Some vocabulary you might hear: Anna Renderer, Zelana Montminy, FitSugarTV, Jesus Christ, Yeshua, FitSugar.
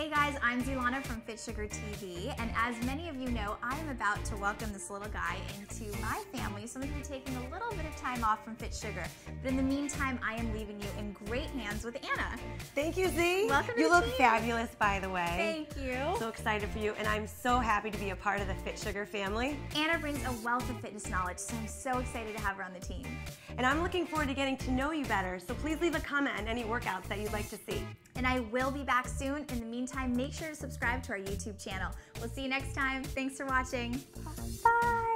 Hey guys, I'm Zelana from FitSugarTV, and as many of you know, I'm about to welcome this little guy into my family. So I'm going to be taking a little bit of time off from FitSugar, but in the meantime, I am leaving you in great hands with Anna. Thank you, Z. Welcome to the team. You look fabulous, by the way. Thank you. So excited for you, and I'm so happy to be a part of the FitSugar family. Anna brings a wealth of fitness knowledge, so I'm so excited to have her on the team. And I'm looking forward to getting to know you better, so please leave a comment on any workouts that you'd like to see. And I will be back soon. In the meantime, make sure to subscribe to our YouTube channel. We'll see you next time. Thanks for watching. Bye.